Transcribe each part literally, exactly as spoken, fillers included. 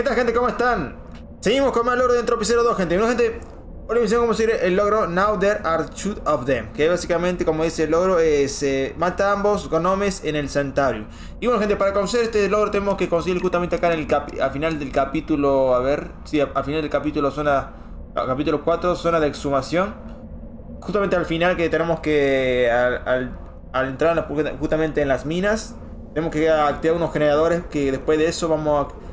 ¿Qué tal, gente? ¿Cómo están? Seguimos con más logro de Entropy Zero dos, gente. Bueno, gente, hoy misión como seguir el logro Now There Are Two of Them, que básicamente, como dice el logro, es eh, mata a ambos gonomes en el santuario. Y bueno, gente, para conseguir este logro tenemos que conseguir justamente acá en el capi al final del capítulo, a ver, sí, al final del capítulo zona, no, capítulo cuatro, zona de exhumación. Justamente al final que tenemos que, al, al, al entrar en la, justamente en las minas, tenemos que activar unos generadores que después de eso vamos a...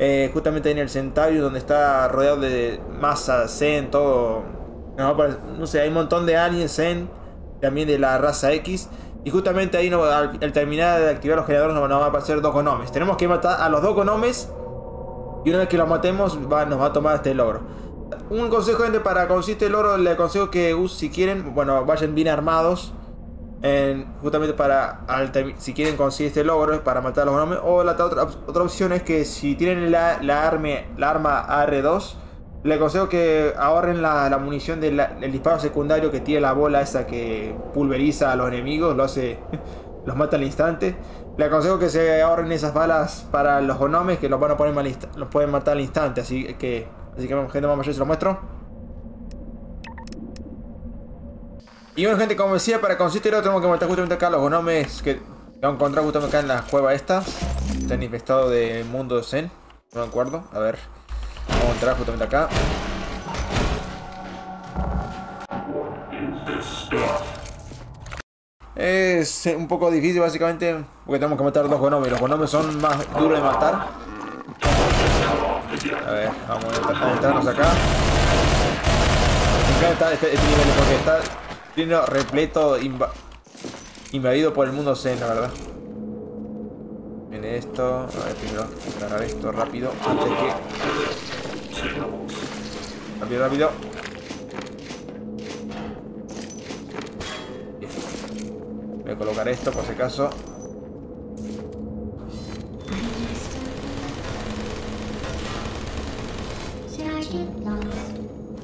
Eh, justamente ahí en el Centaurius, donde está rodeado de masa Zen, todo. No, no sé, hay un montón de aliens Zen, también de la raza X. Y justamente ahí, no, al, al terminar de activar los generadores, nos van a aparecer dos gonomes. Tenemos que matar a los dos gonomes. Y una vez que los matemos, va, nos va a tomar este logro. Un consejo, gente, para conseguir este logro, les aconsejo que uh, si quieren, bueno, vayan bien armados. En, justamente para al, si quieren conseguir este logro es para matar a los gonomes, o la otra, otra opción es que si tienen la, la, arme, la arma A R dos, les aconsejo que ahorren la, la munición del de disparo secundario que tiene la bola esa que pulveriza a los enemigos, lo hace, los mata al instante. Les aconsejo que se ahorren esas balas para los gonomes, que los van a poner mal, los pueden matar al instante, así que así que gente, vamos, yo se lo muestro. Y bueno, gente, como decía, para conseguir esto tenemos que matar justamente acá los gonomes que vamos a encontrar justamente acá en la cueva esta. Están infestados de mundo Zen, no me acuerdo. A ver, vamos a entrar justamente acá. Es un poco difícil básicamente porque tenemos que matar dos gonomes. Los gonomes son más duros de matar. A ver, vamos a entrarnos acá. Me encanta este, este nivel porque está... repleto, inv invadido por el mundo Zen, la verdad. Viene esto. A ver, primero agarrar esto rápido. Antes que... Rápido, rápido. Voy a colocar esto por si acaso.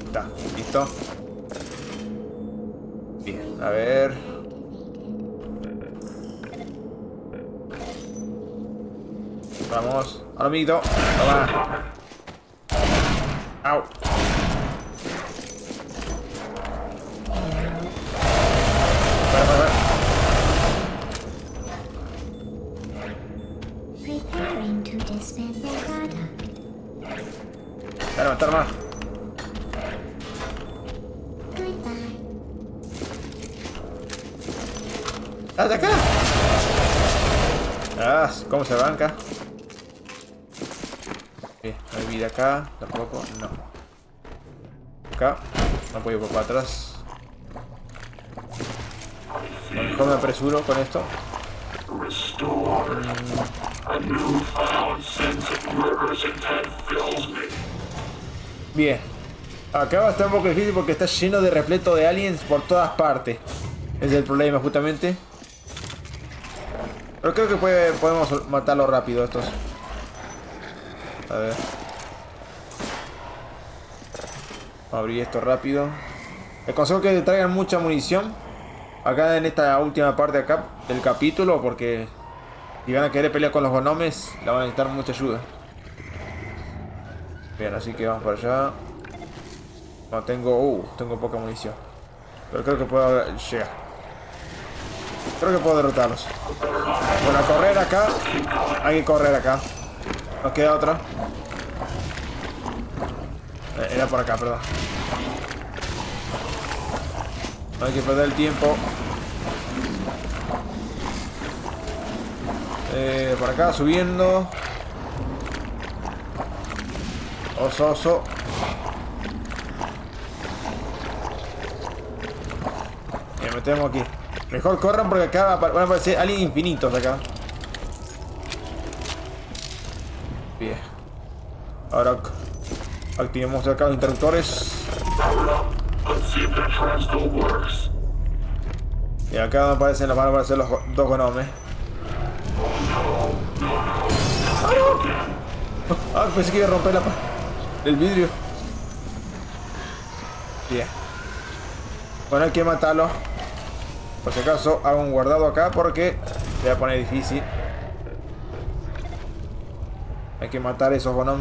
Está, listo. Bien, a ver. Vamos. Ahora, amiguito. Toma. Au. Para, para, para. Dale, matar más. ¡Ataca! ¡Ah! ¿Cómo se arranca? Bien, no hay vida acá. Tampoco, no. Acá. No puedo ir para atrás. A lo mejor me apresuro con esto. Bien. Acá va a estar un poco difícil porque está lleno de repleto de aliens por todas partes. Ese es el problema, justamente. Pero creo que puede, podemos matarlo rápido estos. A ver. Abrir esto rápido. Les aconsejo que traigan mucha munición acá en esta última parte de acá del capítulo, porque si van a querer pelear con los gonomes, la van a necesitar mucha ayuda. Bien, así que vamos para allá. No tengo... Uh, tengo poca munición. Pero creo que puedo llegar. Creo que puedo derrotarlos. Bueno, correr acá. Hay que correr acá. Nos queda otra. Eh, era por acá, perdón. No hay que perder el tiempo. Eh, por acá, subiendo. Oso, oso. Tenemos aquí. Mejor corran porque acá van a aparecer aliens infinitos acá. Bien. Ahora activemos acá los interruptores. Y acá aparecen los, van a aparecer los dos gonomes. ¡Ah, no! Ah, pensé que iba a romper la, el vidrio. Bien. Bueno, hay que matarlo. Por si acaso hago un guardado acá porque se va a poner difícil. Hay que matar a esos Gonom.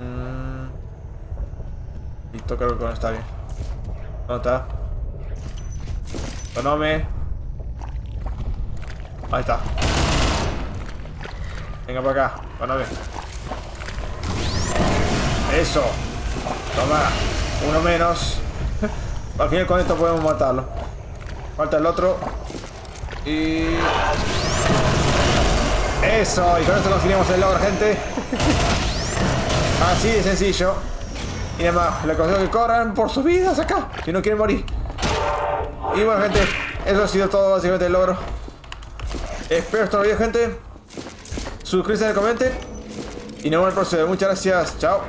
Mm. Listo, creo que no está bien. No está. Gonome. Ahí está. Venga para acá, Gonome. Eso. Toma. Uno menos. Al final con esto podemos matarlo. Falta el otro. Y... eso. Y con esto conseguimos el logro, gente. Así de sencillo. Y nada más. Les aconsejo que corran por sus vidas acá, si no quieren morir. Y bueno, gente. Eso ha sido todo básicamente el logro. Espero que os haya gustado, gente. Suscríbanse, comenten. Y nos vemos en el próximo. Muchas gracias. Chao.